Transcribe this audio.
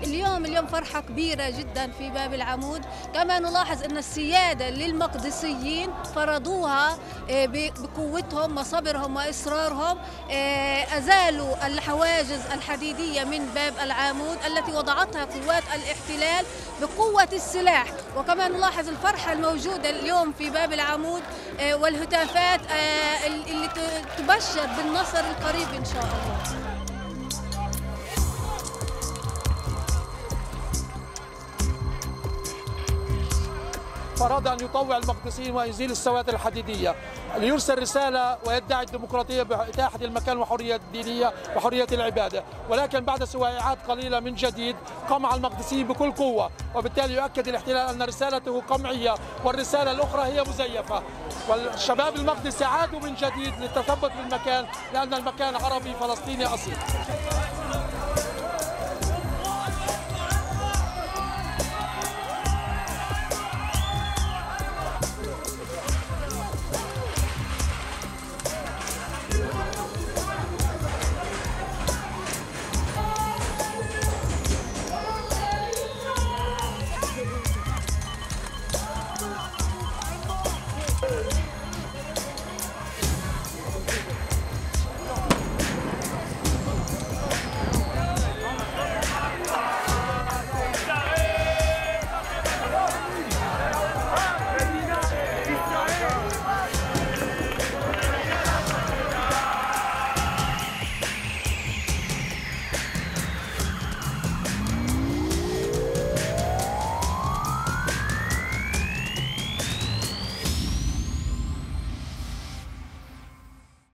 اليوم فرحة كبيرة جدا في باب العمود. كما نلاحظ أن السيادة للمقدسيين فرضوها بقوتهم وصبرهم وإصرارهم، أزالوا الحواجز الحديدية من باب العمود التي وضعتها قوات الاحتلال بقوة السلاح. وكما نلاحظ الفرحة الموجودة اليوم في باب العمود والهتافات اللي تبشر بالنصر القريب إن شاء الله. فراد أن يطوع المقدسيين ويزيل السواد الحديدية ليرسل رسالة ويدعي الديمقراطية بإتاحة المكان وحرية الدينية وحرية العبادة، ولكن بعد سواعيات قليلة من جديد قمع المقدسيين بكل قوة، وبالتالي يؤكد الاحتلال أن رسالته قمعية والرسالة الأخرى هي مزيفة. والشباب المقدسي عادوا من جديد للتثبت بالمكان لأن المكان عربي فلسطيني أصيل.